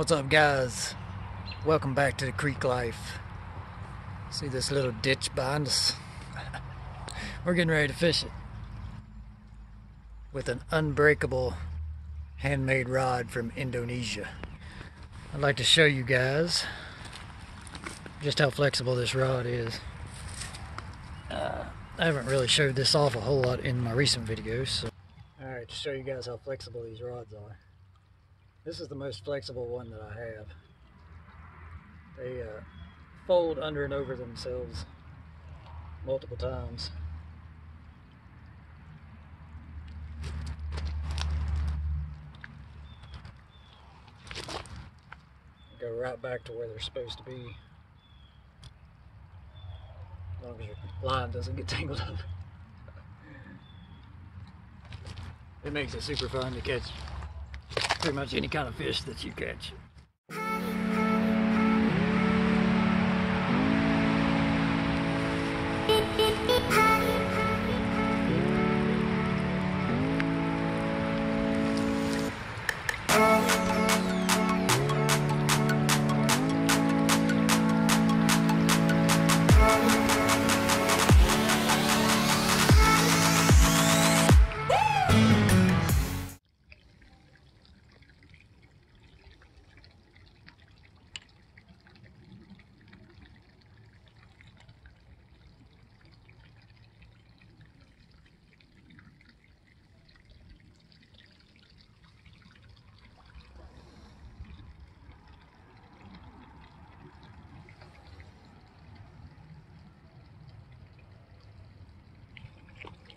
What's up, guys? Welcome back to the creek life. See this little ditch behind us? We're getting ready to fish it with an unbreakable handmade rod from Indonesia. I'd like to show you guys just how flexible this rod is. I haven't really showed this off a whole lot in my recent videos. So. Alright, to show you guys how flexible these rods are. This is the most flexible one that I have. They fold under and over themselves multiple times. Go right back to where they're supposed to be. As long as your line doesn't get tangled up. It makes it super fun to catch pretty much any kind of fish that you catch.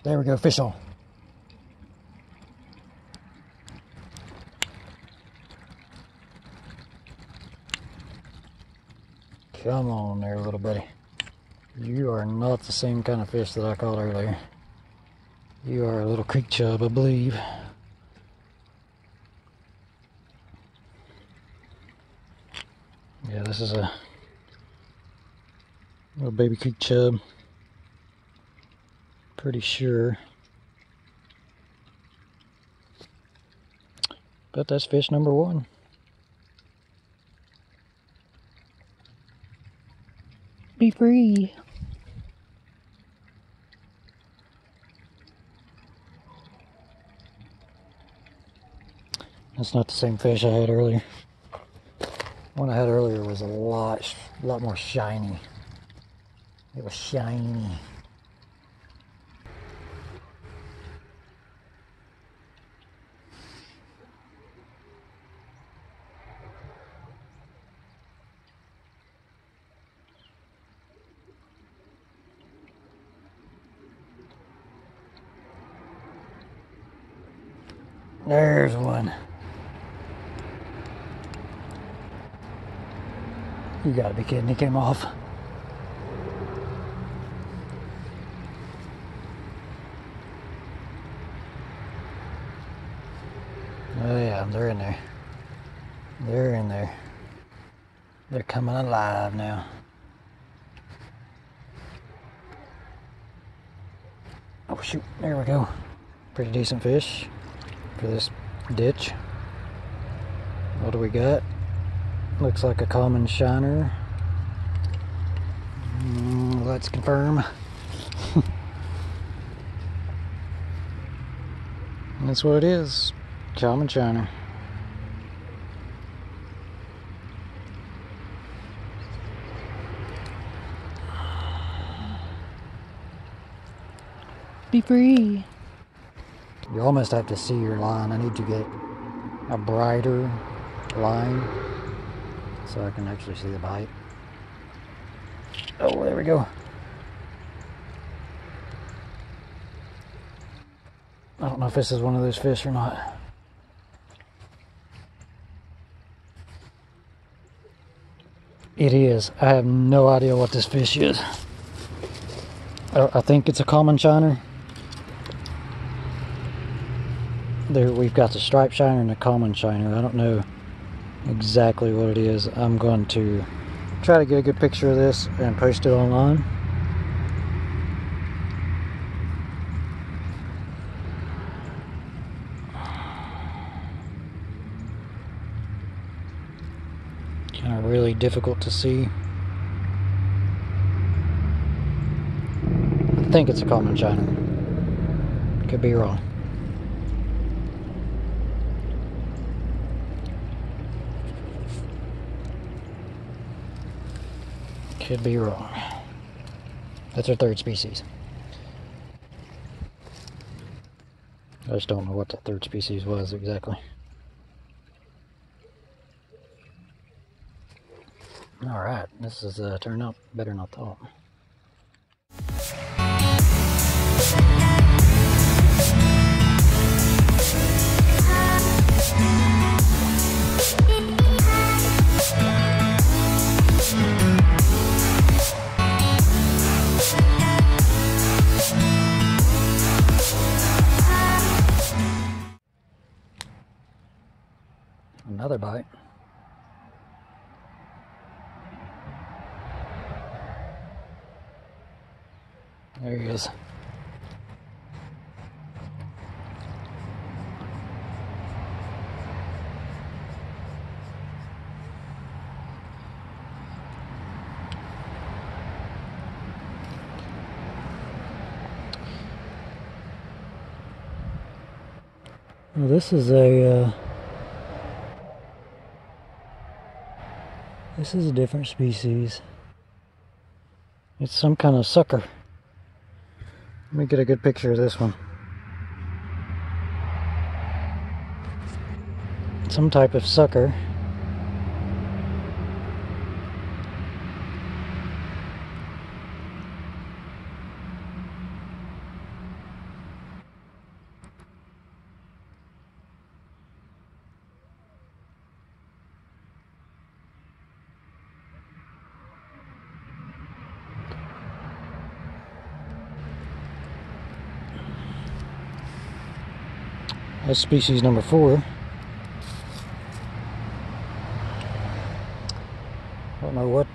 There we go, fish on. Come on there, little buddy. You are not the same kind of fish that I caught earlier. You are a little creek chub, I believe. Yeah, this is a little baby creek chub. Pretty sure, but that's fish number one. Be free. That's not the same fish I had earlier. The one I had earlier was a lot more shiny. It was shiny. There's one. You gotta be kidding, he came off. Oh yeah, they're in there. They're in there. They're coming alive now. Oh shoot, there we go. Pretty decent fish. For this ditch. What do we got? Looks like a common shiner. Let's confirm. That's what it is. Common shiner. Be free. You almost have to see your line. I need to get a brighter line so I can actually see the bite. Oh, there we go. I don't know if this is one of those fish or not. It is. I have no idea what this fish is. I think it's a common shiner. There, we've got the striped shiner and the common shiner. I don't know exactly what it is. I'm going to try to get a good picture of this and post it online. kind of really difficult to see. I think it's a common china. Could be wrong. Could be wrong. That's our third species. I just don't know what that third species was exactly. Alright, this is turned out better than I thought. Another bite. There he is. Well, this is a different species. It's some kind of sucker. Let me get a good picture of this one. Some type of sucker. That's species number 4. I don't know what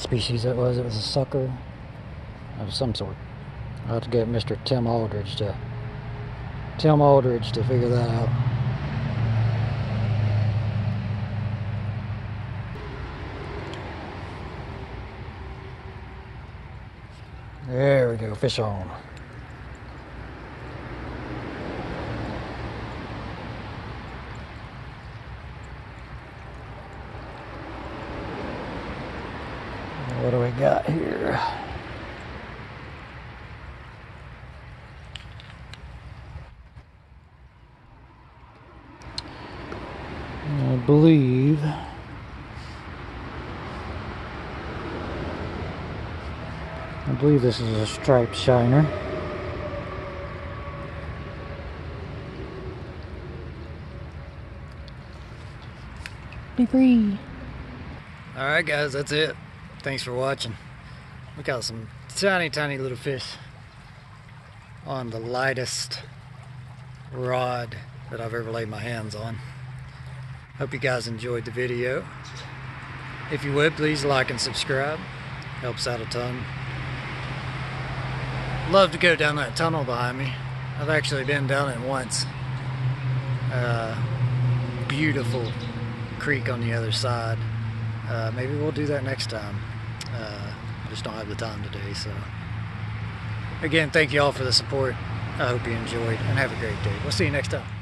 species that was. It was a sucker of some sort. I'll have to get Mr. Tim Aldridge to figure that out. There we go, fish on. What do we got here? I believe this is a striped shiner. Be free. All right guys, that's it. Thanks for watching. We got some tiny little fish on the lightest rod that I've ever laid my hands on. Hope you guys enjoyed the video. If you would, please like and subscribe. Helps out a ton. Love to go down that tunnel behind me. I've actually been down it once. Beautiful creek on the other side. Maybe we'll do that next time. I just don't have the time today, so. Again, thank you all for the support. I hope you enjoyed, and have a great day. We'll see you next time.